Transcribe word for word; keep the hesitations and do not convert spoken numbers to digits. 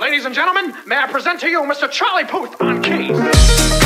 Ladies and gentlemen, may I present to you Mister Charlie Puth on keys.